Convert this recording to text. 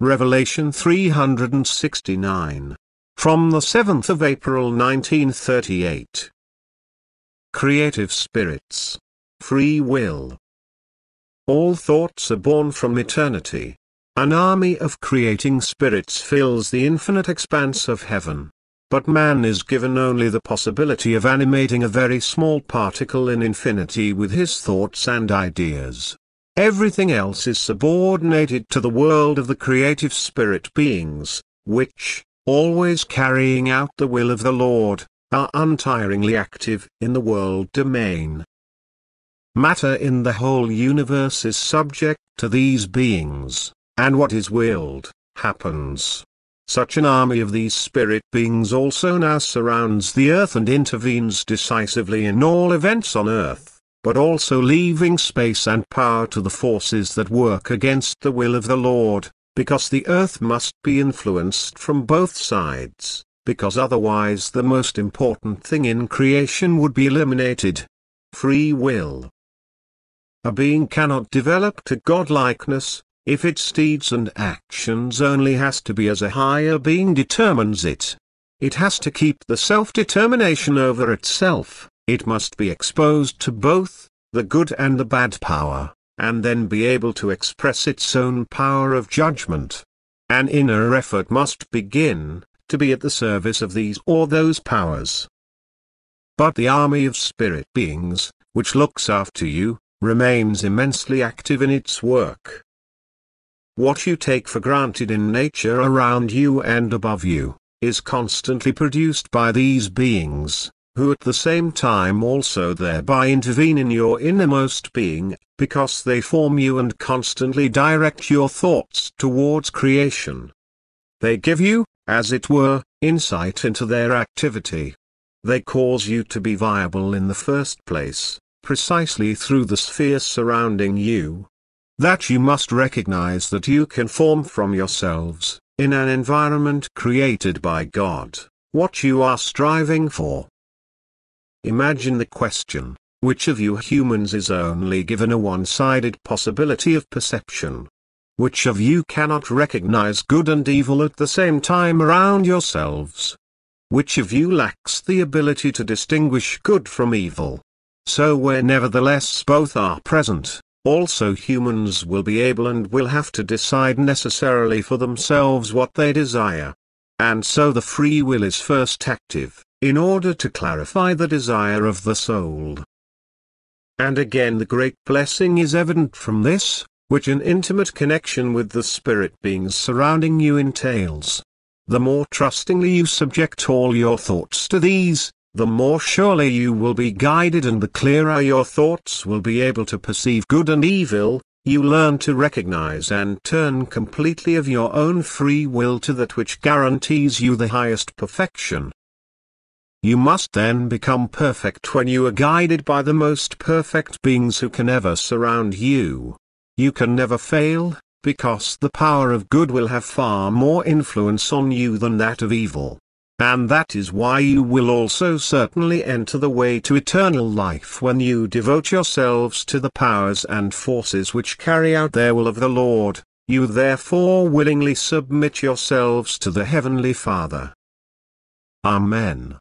Revelation 369. From the 7th of April 1938. Creative spirits. Free will. All thoughts are born from eternity. An army of creating spirits fills the infinite expanse of heaven. But man is given only the possibility of animating a very small particle in infinity with his thoughts and ideas. Everything else is subordinated to the world of the creative spirit beings, which, always carrying out the will of the Lord, are untiringly active in the world domain. Matter in the whole universe is subject to these beings, and what is willed, happens. Such an army of these spirit beings also now surrounds the earth and intervenes decisively in all events on earth, but also leaving space and power to the forces that work against the will of the Lord, because the earth must be influenced from both sides, because otherwise the most important thing in creation would be eliminated: free will. A being cannot develop to godlikeness if its deeds and actions only has to be as a higher being determines it. It has to keep the self-determination over itself. It must be exposed to both, the good and the bad power, and then be able to express its own power of judgment. An inner effort must begin, to be at the service of these or those powers. But the army of spirit beings, which looks after you, remains immensely active in its work. What you take for granted in nature around you and above you, is constantly produced by these beings, who at the same time also thereby intervene in your innermost being, because they form you and constantly direct your thoughts towards creation. They give you, as it were, insight into their activity. They cause you to be viable in the first place, precisely through the sphere surrounding you. That you must recognize that you can form from yourselves, in an environment created by God, what you are striving for. Imagine the question, which of you humans is only given a one-sided possibility of perception? Which of you cannot recognize good and evil at the same time around yourselves? Which of you lacks the ability to distinguish good from evil? So where nevertheless both are present, also humans will be able and will have to decide necessarily for themselves what they desire. And so the free will is first active, in order to clarify the desire of the soul. And again the great blessing is evident from this, which an intimate connection with the spirit beings surrounding you entails. The more trustingly you subject all your thoughts to these, the more surely you will be guided and the clearer your thoughts will be able to perceive good and evil. You learn to recognize and turn completely of your own free will to that which guarantees you the highest perfection. You must then become perfect when you are guided by the most perfect beings who can ever surround you. You can never fail, because the power of good will have far more influence on you than that of evil. And that is why you will also certainly enter the way to eternal life when you devote yourselves to the powers and forces which carry out their will of the Lord. You therefore willingly submit yourselves to the Heavenly Father. Amen.